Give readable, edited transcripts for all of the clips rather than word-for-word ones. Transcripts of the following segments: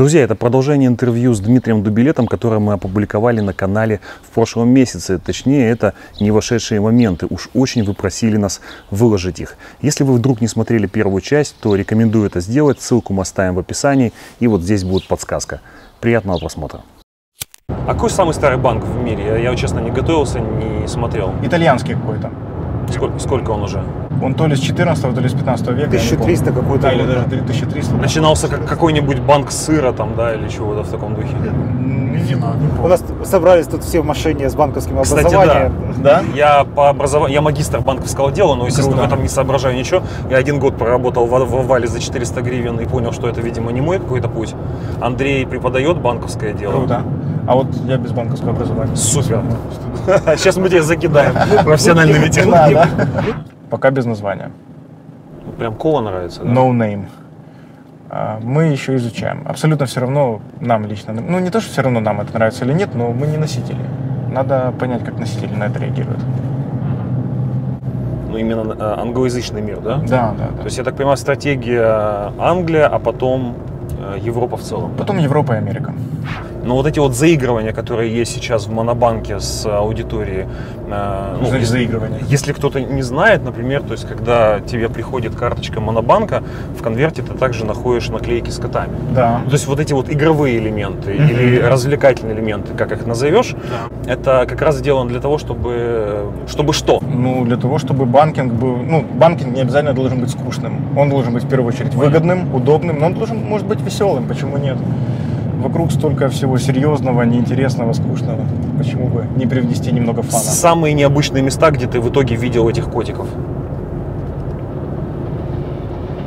Друзья, это продолжение интервью с Дмитрием Дубилетом, которое мы опубликовали на канале в прошлом месяце. Точнее, это не вошедшие моменты. Уж очень вы просили нас выложить их. Если вы вдруг не смотрели первую часть, то рекомендую это сделать. Ссылку мы оставим в описании. И вот здесь будет подсказка. Приятного просмотра. А какой самый старый банк в мире? Я, честно, не готовился, не смотрел. Итальянский какой-то. Сколько он уже? Он то ли с 14-го, то ли с 15 века. 1300 какой-то. Да, или даже 1300. Начинался как какой-нибудь банк сыра там, да, или чего-то в таком духе. У нас собрались тут все в машине с банковским образованием. Кстати, да. Я по образованию, я магистр банковского дела, но, естественно, в этом не соображаю ничего. Я 1 год проработал в Вале за 400 гривен и понял, что это, видимо, не мой какой-то путь. Андрей преподает банковское дело. Круто. А вот я без банковского образования. Супер. Сейчас мы тебя закидаем профессиональными технологиями. Пока без названия. Прям Коло нравится, да? No name. Мы еще изучаем. Абсолютно все равно нам лично. Ну, не то, что все равно нам это нравится или нет, но мы не носители. Надо понять, как носители на это реагируют. Ну, именно англоязычный мир, да? Да, да. То есть, я так понимаю, стратегия Англия, а потом Европа в целом. Потом Европа и Америка. Но вот эти вот заигрывания, которые есть сейчас в Монобанке с аудиторией, если кто-то не знает, например, то есть когда тебе приходит карточка Монобанка, в конверте ты также находишь наклейки с котами. Да. То есть вот эти вот игровые элементы или развлекательные элементы, как их назовешь, это как раз сделано для того, чтобы что? Ну, для того, чтобы банкинг был, ну, банкинг не обязательно должен быть скучным, он должен быть в первую очередь выгодным, удобным, но он должен, может быть, веселым, почему нет? Вокруг столько всего серьезного, неинтересного, скучного. Почему бы не привнести немного фана? Самые необычные места, где ты в итоге видел этих котиков?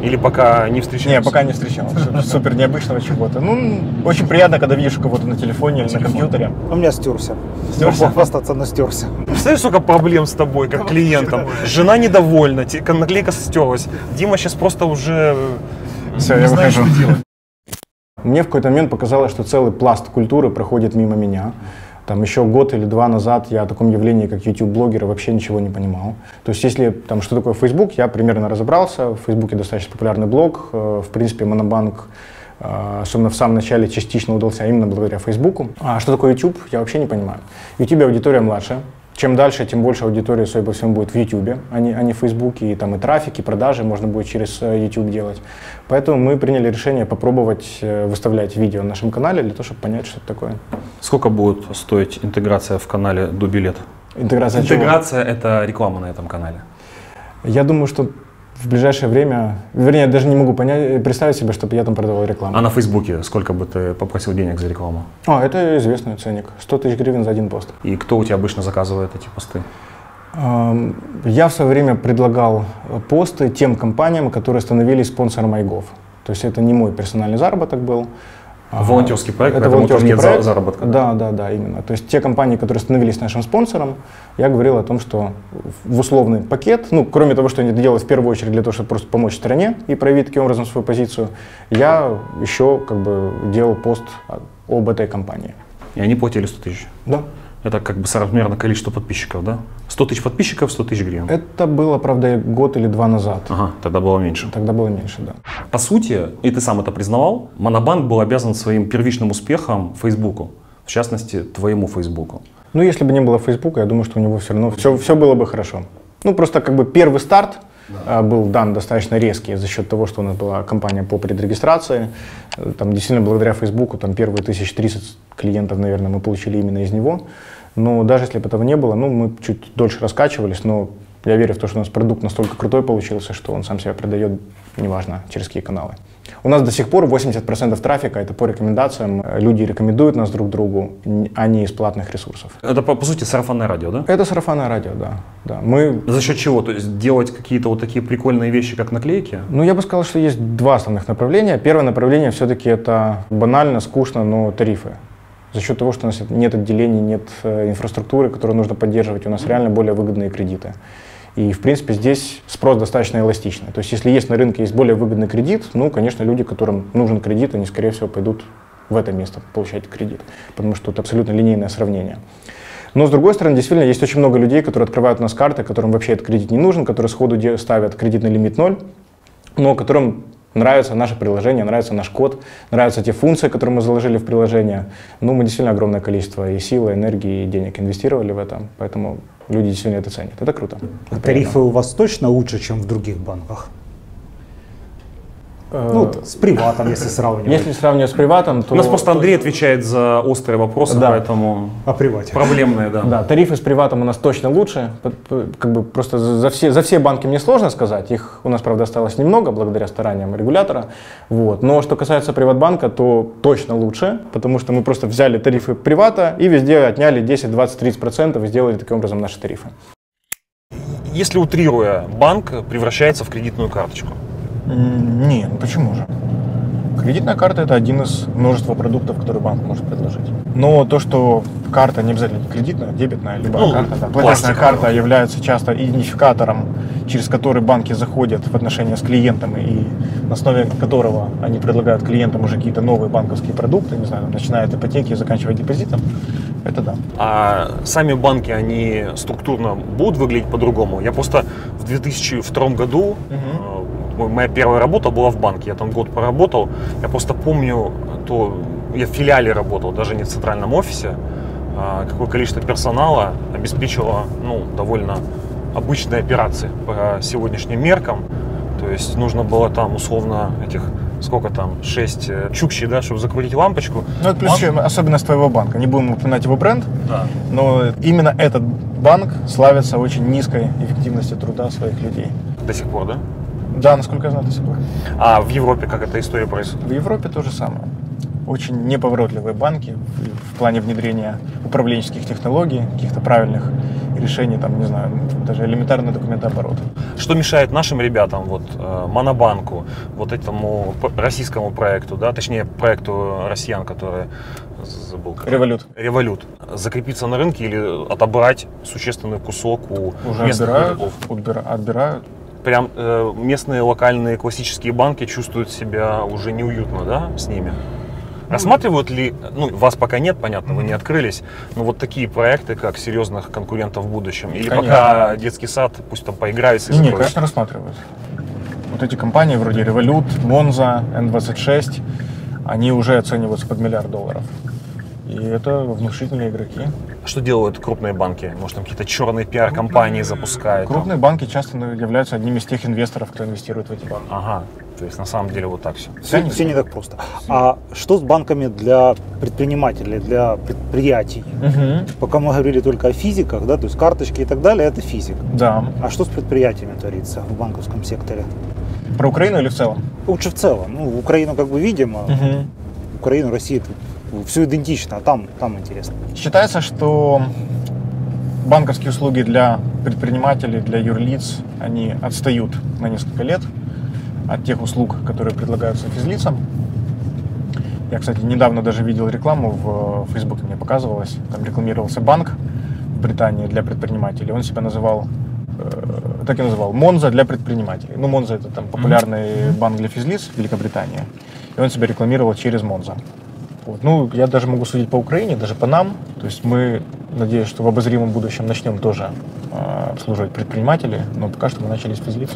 Или пока не встречал? Не, пока не встречал. Супер необычного чего-то. Ну, очень приятно, когда видишь кого-то на телефоне или на компьютере. У меня стерся. Стерся? Хвастаться, но стерся. Представляешь, сколько проблем с тобой, как клиентом. Жена недовольна, наклейка стерлась. Дима сейчас просто уже... Все, я выхожу. Мне в какой-то момент показалось, что целый пласт культуры проходит мимо меня. Там еще год или два назад я о таком явлении, как YouTube-блогеры, вообще ничего не понимал. То есть, если там, что такое Facebook, я примерно разобрался. В Фейсбуке достаточно популярный блог. В принципе, Монобанк, особенно в самом начале, частично удался именно благодаря Фейсбуку. А что такое YouTube, я вообще не понимаю. В YouTube аудитория младше. Чем дальше, тем больше аудитории, судя по всему, будет в YouTube, а не в Facebook, и там и трафик, и продажи можно будет через YouTube делать. Поэтому мы приняли решение попробовать выставлять видео на нашем канале, для того, чтобы понять, что это такое. Сколько будет стоить интеграция в канале Дубилет? Интеграция – это реклама на этом канале. Я думаю, что в ближайшее время, вернее, я даже не могу представить себе, чтобы я там продавал рекламу. А на Фейсбуке сколько бы ты попросил денег за рекламу? А, это известный ценник. 100 тысяч гривен за 1 пост. И кто у тебя обычно заказывает эти посты? Я в свое время предлагал посты тем компаниям, которые становились спонсором MyGov. То есть это не мой персональный заработок был. Волонтерский проект, это волонтерский проект заработка. Да, да, да, именно. То есть те компании, которые становились нашим спонсором, я говорил о том, что в условный пакет, ну, кроме того, что они это делают в первую очередь для того, чтобы просто помочь стране и проявить таким образом свою позицию, я еще как бы делал пост об этой компании. И они платили 100 тысяч? Да. Это как бы соразмерно количество подписчиков, да? 100 тысяч подписчиков, 100 тысяч гривен. Это было, правда, год или два назад. Ага, тогда было меньше. Тогда было меньше, да. По сути, и ты сам это признавал, Монобанк был обязан своим первичным успехом Фейсбуку, в частности, твоему Фейсбуку. Ну, если бы не было Фейсбука, я думаю, что у него все равно все было бы хорошо. Ну, просто как бы первый старт был дан достаточно резкий за счет того, что у нас была кампания по предрегистрации. Там действительно благодаря Фейсбуку там первые 1030 клиентов, наверное, мы получили именно из него. Но даже если бы этого не было, ну, мы чуть дольше раскачивались, но я верю в то, что у нас продукт настолько крутой получился, что он сам себя продает, неважно, через какие каналы. У нас до сих пор 80% трафика — это по рекомендациям. Люди рекомендуют нас друг другу, а не из платных ресурсов. Это, по сути, сарафанное радио, да? Это сарафанное радио, да. Да. Мы... За счет чего? То есть делать какие-то вот такие прикольные вещи, как наклейки? Ну, я бы сказал, что есть два основных направления. Первое направление все-таки это банально, скучно, но тарифы. За счет того, что у нас нет отделений, нет инфраструктуры, которую нужно поддерживать, у нас реально более выгодные кредиты. И, в принципе, здесь спрос достаточно эластичный. То есть, если есть на рынке есть более выгодный кредит, ну, конечно, люди, которым нужен кредит, они, скорее всего, пойдут в это место получать кредит, потому что это абсолютно линейное сравнение. Но, с другой стороны, действительно, есть очень много людей, которые открывают у нас карты, которым вообще этот кредит не нужен, которые сходу ставят кредитный лимит 0, но которым Нравится наше приложение, нравится наш код, нравятся те функции, которые мы заложили в приложение. Ну, мы действительно огромное количество и силы, энергии, и денег инвестировали в это, поэтому люди действительно это ценят. Это круто. А тарифы у вас точно лучше, чем в других банках? Ну, с приватом, если сравнивать. Если сравнивать с приватом, то... У нас просто Андрей отвечает за острые вопросы, да, поэтому... О привате. Проблемные, да. Да, тарифы с приватом у нас точно лучше. Как бы просто за все банки мне сложно сказать. Их у нас, правда, осталось немного, благодаря стараниям регулятора. Вот. Но что касается Приватбанка, то точно лучше, потому что мы просто взяли тарифы привата и везде отняли 10, 20, 30% и сделали таким образом наши тарифы. Если утрируя, банк превращается в кредитную карточку. Не, ну почему же? Кредитная карта – это один из множества продуктов, которые банк может предложить. Но то, что карта не обязательно кредитная, дебетная, любая карта, да, платежная карта является часто идентификатором, через который банки заходят в отношения с клиентом и на основе которого они предлагают клиентам уже какие-то новые банковские продукты, не знаю, начиная от ипотеки и заканчивая депозитом. Это да. А сами банки, они структурно будут выглядеть по-другому? Я просто в 2002 году… Моя первая работа была в банке, я там год поработал, я просто помню, я в филиале работал, даже не в центральном офисе, какое количество персонала обеспечило довольно обычные операции по сегодняшним меркам, то есть нужно было там условно этих… Сколько там? 6 чукчей, да, чтобы закрутить лампочку. Ну, это плюс особенность твоего банка. Не будем упоминать его бренд, да, но именно этот банк славится очень низкой эффективностью труда своих людей. До сих пор, да? Да, насколько я знаю, до сих пор. А в Европе как эта история происходит? В Европе то же самое. Очень неповоротливые банки в плане внедрения управленческих технологий, каких-то правильных решений, там, не знаю, даже элементарный документооборот. Что мешает нашим ребятам, вот, Монобанку, вот этому российскому проекту, да, точнее, проекту россиян, который забыл. Revolut. Закрепиться на рынке или отобрать существенный кусок у местных игроков? Уже отбирают. Прям местные, локальные, классические банки чувствуют себя уже неуютно, да, с ними? Рассматривают ли, вас пока нет, понятно, вы не открылись, но вот такие проекты, как серьезных конкурентов в будущем? Или конечно, пока детский сад, пусть там поиграется? Не, конечно, рассматривают. Вот эти компании вроде Revolut, Monzo, N26, они уже оцениваются под $1 миллиард. И это внушительные игроки. Что делают крупные банки? Может, там какие-то черные пиар-компании запускают? Крупные банки часто являются одним из тех инвесторов, кто инвестирует в эти банки. Ага, то есть на самом деле вот так все. Все не так просто. А что с банками для предпринимателей, для предприятий? Угу. Пока мы говорили только о физиках, да, то есть карточки и так далее, это физик. Да. А что с предприятиями творится в банковском секторе? Про Украину или в целом? Лучше в целом. Ну, Украину как бы видим, а Украину, Россию... Все идентично, а там интересно. Считается, что банковские услуги для предпринимателей, для юрлиц, они отстают на несколько лет от тех услуг, которые предлагаются физлицам. Я, кстати, недавно даже видел рекламу, в Facebook мне показывалось, там рекламировался банк в Британии для предпринимателей. Он себя называл, так и называл, Monzo для предпринимателей. Ну, Monzo — это там популярный банк для физлиц в Великобритании, и он себя рекламировал через Monzo. Вот. Ну, я даже могу судить по Украине, даже по нам. То есть мы, надеюсь, что в обозримом будущем начнем тоже обслуживать предпринимателей, но пока что мы начали с физлиц.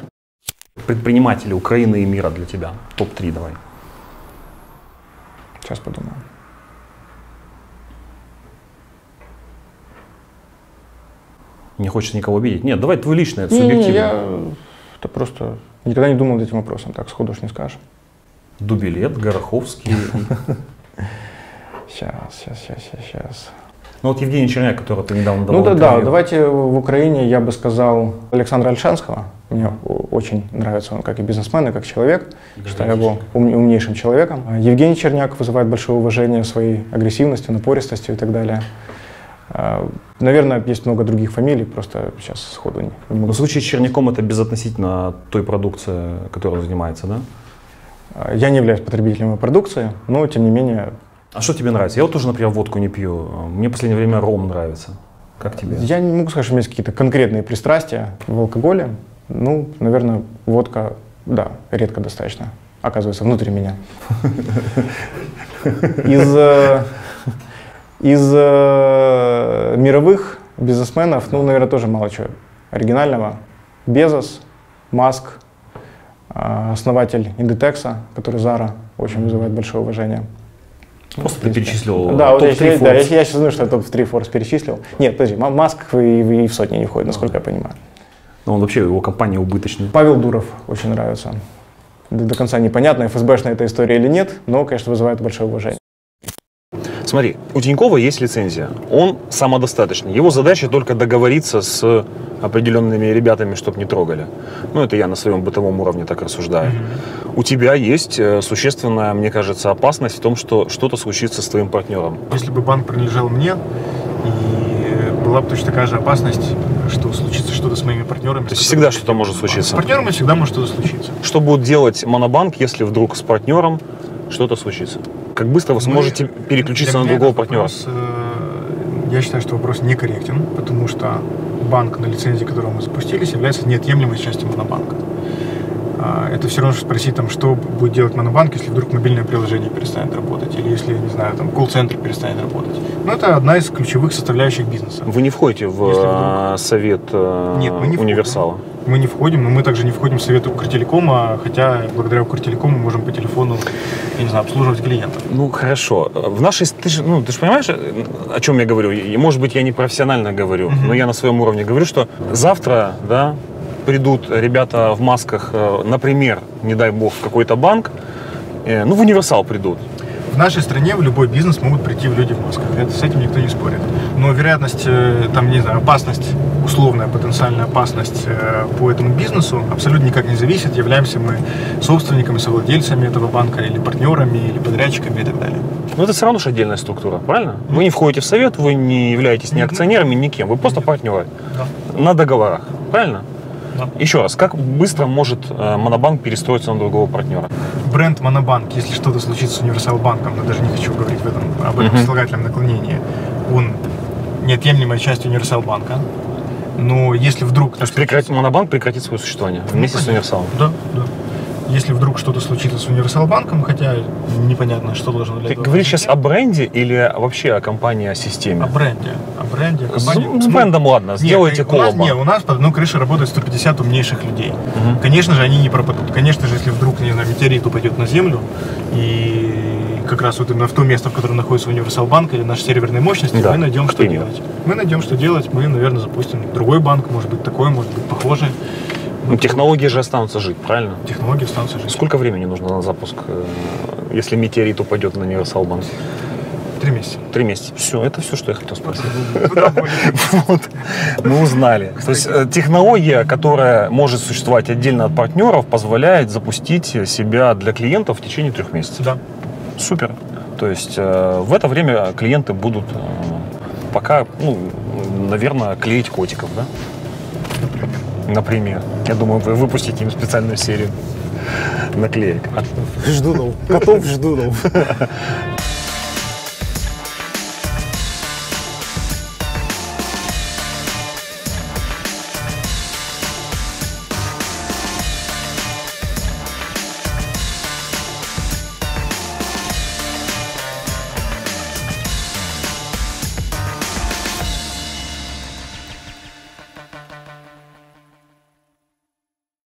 Предприниматели Украины и мира для тебя. Топ-3 давай. Сейчас подумаю. Не хочешь никого обидеть? Нет, давай твой личный, это субъективно. Это просто никогда не думал над этим вопросом, так сходу уж не скажешь. Дубилет, Гороховский. Сейчас. Ну вот Евгений Черняк, которого ты недавно давал. Давайте в Украине я бы сказал Александра Альшанского. Мне очень нравится он как и бизнесмен, и как человек. Считаю его умнейшим человеком. Евгений Черняк вызывает большое уважение своей агрессивностью, напористостью и так далее. Наверное, есть много других фамилий, просто сейчас сходу не могу. В случае с Черняком это безотносительно той продукции, которой он занимается, да? Я не являюсь потребителем его продукции, но тем не менее. А что тебе нравится? Я вот тоже, например, водку не пью. Мне в последнее время ром нравится. Как тебе? Я не могу сказать, что у меня есть какие-то конкретные пристрастия в алкоголе. Ну, наверное, водка, да, редко достаточно оказывается внутри меня. Из мировых бизнесменов, наверное, тоже мало чего оригинального. Безос, Маск, основатель Inditex, который Зара, очень вызывает большое уважение. Просто ты перечислил. Да, вот я сейчас знаю, что я топ-3 Forbes перечислил. Нет, подожди, Маск и в сотни не входит, насколько я понимаю. Но он вообще, его компания убыточная. Павел Дуров очень нравится. До конца непонятно, ФСБшная эта история или нет, но, конечно, вызывает большое уважение. Смотри, у Тинькова есть лицензия, он самодостаточный. Его задача только договориться с определенными ребятами, чтобы не трогали. Ну, это я на своем бытовом уровне так рассуждаю. У тебя есть существенная, мне кажется, опасность в том, что что-то случится с твоим партнером. Если бы банк принадлежал мне, и была бы точно такая же опасность, что случится что-то с моими партнерами. То есть всегда что-то может случиться? С партнерами всегда может что-то случиться. Что будет делать Монобанк, если вдруг с партнером что-то случится? Как быстро вы сможете переключиться на другого партнера? Вопрос, я считаю, что вопрос некорректен, потому что банк, на лицензии которого мы запустились, является неотъемлемой частью Монобанка. Это все равно, что спросить, там, что будет делать Монобанк, если вдруг мобильное приложение перестанет работать, или если, не знаю, там, колл-центр перестанет работать. Но это одна из ключевых составляющих бизнеса. Вы не входите в совет Универсала? Мы не входим, но мы также не входим в совет Укртелекома, хотя благодаря Укртелекому мы можем по телефону, я не знаю, обслуживать клиентов. Ну, хорошо. В нашей... Ты же понимаешь, о чем я говорю? И, может быть, я не профессионально говорю, но я на своем уровне говорю, что завтра, да, придут ребята в масках, например, не дай бог, в какой-то банк, ну, в Универсал придут. В нашей стране в любой бизнес могут прийти люди в масках. Это, с этим никто не спорит. Но вероятность, там, не знаю, опасность, условная потенциальная опасность по этому бизнесу абсолютно никак не зависит, являемся мы собственниками, совладельцами этого банка, или партнерами, или подрядчиками и так далее. Но это все равно же отдельная структура, правильно? Вы не входите в совет, вы не являетесь ни акционерами, ни кем. Вы просто партнеры на договорах, правильно? Еще раз, как быстро может Монобанк перестроиться на другого партнера? Бренд Монобанк, если что-то случится с Универсал Банком, но даже не хочу говорить об этом слагательном наклонении, он неотъемлемая часть Универсал Банка. Но если вдруг... То есть Монобанк прекратит свое существование вместе с Универсалом? Да, да. Если вдруг что-то случится с Универсал Банком, хотя непонятно, что должно для этого... Ты говоришь сейчас о бренде или вообще о компании, о системе? О бренде. О бренде, о компании. С брендом, ладно, нет, сделайте коллаб. Нет, у нас под одной крышей работает 150 умнейших людей. Конечно же, они не пропадут. Конечно же, если вдруг, не знаю, метеорит упадет на Землю, и как раз вот именно в то место, в котором находится Универсал Банк или наши серверные мощности, да, мы найдем, что делать. Мы найдем, что делать, мы, наверное, запустим другой банк, может быть, такой, может быть, похожий. Ну, технологии же останутся жить, правильно? Технологии останутся жить. Сколько времени нужно на запуск, если метеорит упадет на Универсал Банк? 3 месяца. 3 месяца. Все, это все, что я хотел спросить. Мы узнали. То есть технология, которая может существовать отдельно от партнеров, позволяет запустить себя для клиентов в течение 3 месяцев. Да. Супер. То есть в это время клиенты будут пока, ну, наверное, клеить котиков, да? Например. Я думаю, вы выпустите им специальную серию наклеек. Ждунов. Котов ждунов.